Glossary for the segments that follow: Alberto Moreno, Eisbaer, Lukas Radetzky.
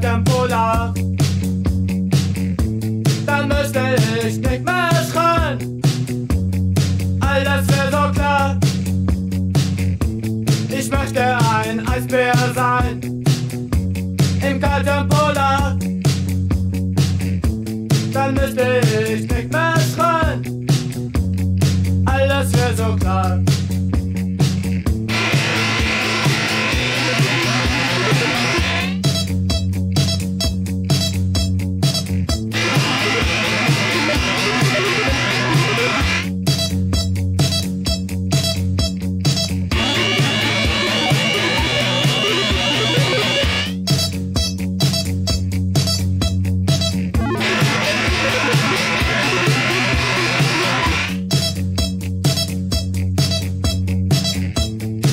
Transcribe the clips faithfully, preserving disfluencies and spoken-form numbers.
Tag im Polar, dann müsste ich nicht mehr schreien. All das wäre so klar. Ich möchte ein Eisbär sein im kalten Polar, dann müsste ich nicht mehr schreien. All das wäre so klar.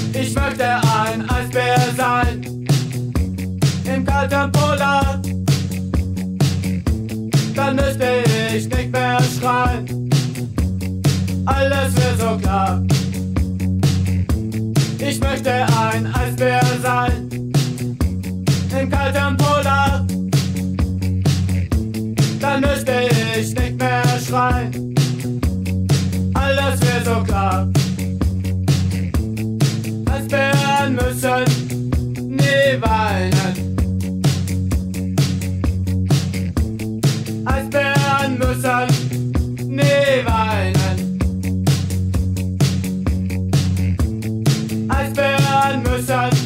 Ich möchte ein Eisbär sein im kalten Polar, dann müsste ich nicht mehr schreien. Alles wäre so klar. Ich möchte ein Eisbär sein im kalten Polar, dann müsste ich nicht mehr schreien. Alles wäre so klar. Eisbären müssen nie weinen. Eisbären müssen nie weinen. Eisbären müssen